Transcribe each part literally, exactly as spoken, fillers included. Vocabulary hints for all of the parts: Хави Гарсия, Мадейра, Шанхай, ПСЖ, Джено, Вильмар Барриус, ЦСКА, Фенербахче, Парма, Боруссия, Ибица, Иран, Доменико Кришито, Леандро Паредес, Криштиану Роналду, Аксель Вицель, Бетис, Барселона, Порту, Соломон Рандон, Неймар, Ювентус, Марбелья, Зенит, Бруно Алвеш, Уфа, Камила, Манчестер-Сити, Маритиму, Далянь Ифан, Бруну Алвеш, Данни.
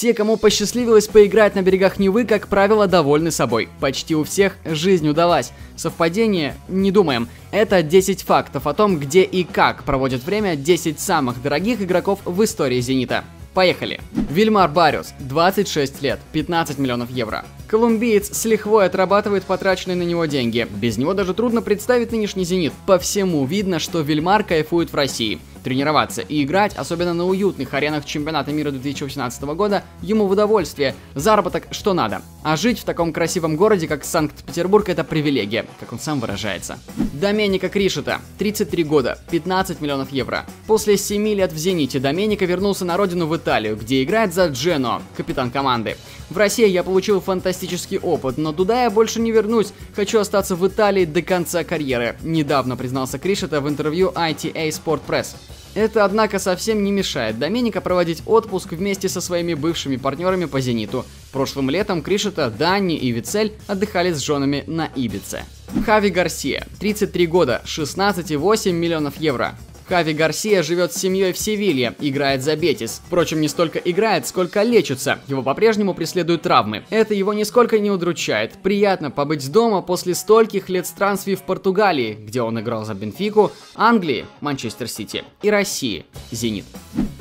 Те, кому посчастливилось поиграть на берегах Невы, как правило, довольны собой. Почти у всех жизнь удалась. Совпадение? Не думаем. Это десять фактов о том, где и как проводят время десять самых дорогих игроков в истории «Зенита». Поехали! Вильмар Барриус, двадцать шесть лет, пятнадцать миллионов евро. Колумбиец с лихвой отрабатывает потраченные на него деньги. Без него даже трудно представить нынешний «Зенит». По всему видно, что Вильмар кайфует в России. Тренироваться и играть, особенно на уютных аренах чемпионата мира две тысячи восемнадцатого года, ему в удовольствие, заработок что надо. А жить в таком красивом городе, как Санкт-Петербург, это привилегия, как он сам выражается. Доменико Кришито, тридцать три года, пятнадцать миллионов евро. После семи лет в «Зените» Доменико вернулся на родину в Италию, где играет за Джено, капитан команды. В России я получил фантастический опыт, но туда я больше не вернусь, хочу остаться в Италии до конца карьеры, недавно признался Кришито в интервью ай ти эй Sport Press. Это, однако, совсем не мешает Доменико проводить отпуск вместе со своими бывшими партнерами по «Зениту». Прошлым летом Кришито, Данни и Вицель отдыхали с женами на Ибице. Хави Гарсия, тридцать три года, шестнадцать и восемь миллионов евро. Хави Гарсия живет с семьей в Севилье, играет за Бетис. Впрочем, не столько играет, сколько лечится. Его по-прежнему преследуют травмы. Это его нисколько не удручает. Приятно побыть дома после стольких лет странствий в Португалии, где он играл за Бенфику, Англии, Манчестер-Сити и России, «Зенит».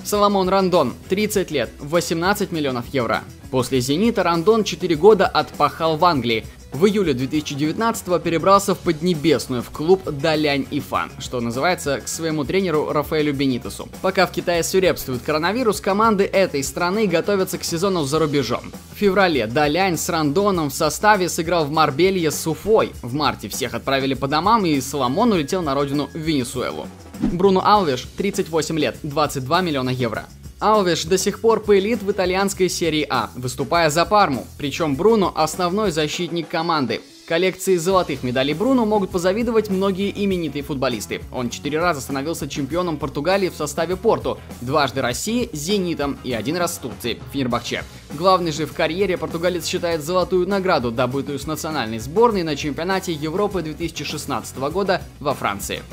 Соломон Рандон, тридцать лет, восемнадцать миллионов евро. После «Зенита» Рандон четыре года отпахал в Англии. В июле две тысячи девятнадцатого перебрался в Поднебесную, в клуб «Далянь Ифан», что называется, к своему тренеру Рафаэлю Бенитесу. Пока в Китае свирепствует коронавирус, команды этой страны готовятся к сезону за рубежом. В феврале Далянь с Рандоном в составе сыграл в Марбелье с Уфой. В марте всех отправили по домам, и Соломон улетел на родину в Венесуэлу. Бруну Алвеш, тридцать восемь лет, двадцать два миллиона евро. Алвеш до сих пор пылит в итальянской серии А, выступая за Парму, причем Бруно – основной защитник команды. Коллекции золотых медалей Бруно могут позавидовать многие именитые футболисты. Он четыре раза становился чемпионом Португалии в составе Порту, дважды России с «Зенитом» и один раз с Турцией, Фенербахче. Главный же в карьере португалец считает золотую награду, добытую с национальной сборной на чемпионате Европы две тысячи шестнадцатого года во Франции.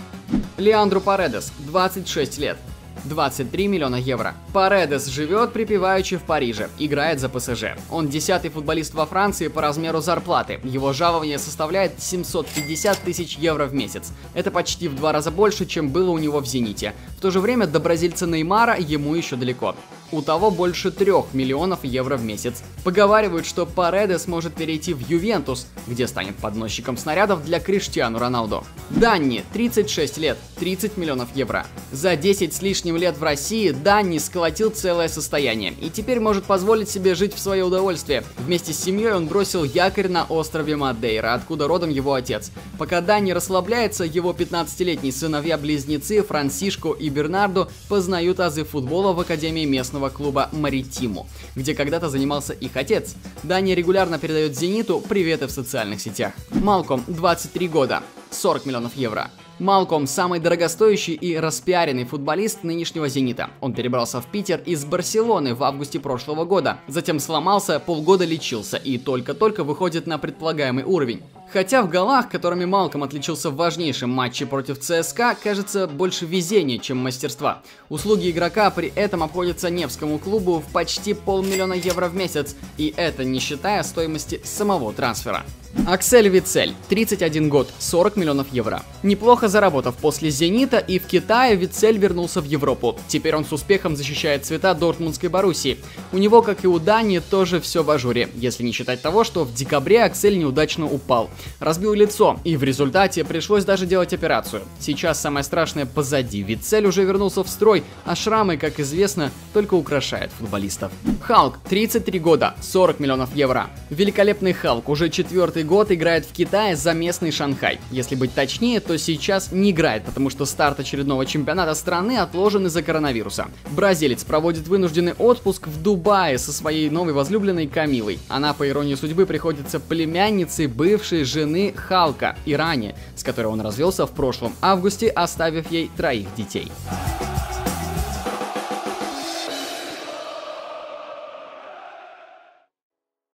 Леандро Паредес, двадцать шесть лет. двадцать три миллиона евро. Паредес живет припеваючи в Париже, играет за ПСЖ. Он десятый футболист во Франции по размеру зарплаты. Его жалование составляет семьсот пятьдесят тысяч евро в месяц. Это почти в два раза больше, чем было у него в «Зените». В то же время до бразильца Неймара ему еще далеко. У того больше трёх миллионов евро в месяц. Поговаривают, что Паредес может перейти в «Ювентус», где станет подносчиком снарядов для Криштиану Роналду. Данни, тридцать шесть лет, тридцать миллионов евро. За десять с лишним лет в России Данни сколотил целое состояние и теперь может позволить себе жить в свое удовольствие. Вместе с семьей он бросил якорь на острове Мадейра, откуда родом его отец. Пока Данни расслабляется, его пятнадцатилетние сыновья-близнецы Франсишко и Бернардо познают азы футбола в академии местного клуба «Маритиму», где когда-то занимался их отец. Дания регулярно передает «Зениту» приветы в социальных сетях. Малком, двадцать три года, сорок миллионов евро. Малком – самый дорогостоящий и распиаренный футболист нынешнего «Зенита». Он перебрался в Питер из Барселоны в августе прошлого года, затем сломался, полгода лечился и только-только выходит на предполагаемый уровень. Хотя в голах, которыми Малком отличился в важнейшем матче против ЦСКА, кажется больше везения, чем мастерства. Услуги игрока при этом обходятся Невскому клубу в почти полмиллиона евро в месяц, и это не считая стоимости самого трансфера. Аксель Вицель, тридцать один год, сорок миллионов евро. Неплохо заработав после «Зенита» и в Китае, Вицель вернулся в Европу. Теперь он с успехом защищает цвета дортмундской Боруссии. У него, как и у Дани, тоже все в ажуре, если не считать того, что в декабре Аксель неудачно упал. Разбил лицо, и в результате пришлось даже делать операцию. Сейчас самое страшное позади, Вицель уже вернулся в строй, а шрамы, как известно, только украшают футболистов. Халк, тридцать три года, сорок миллионов евро. Великолепный Халк уже четвертый год играет в Китае за местный Шанхай. Если быть точнее, то сейчас не играет, потому что старт очередного чемпионата страны отложен из-за коронавируса. Бразилец проводит вынужденный отпуск в Дубае со своей новой возлюбленной Камилой. Она, по иронии судьбы, приходится племянницей бывшей жены Халка, Иране, с которой он развелся в прошлом августе, оставив ей троих детей.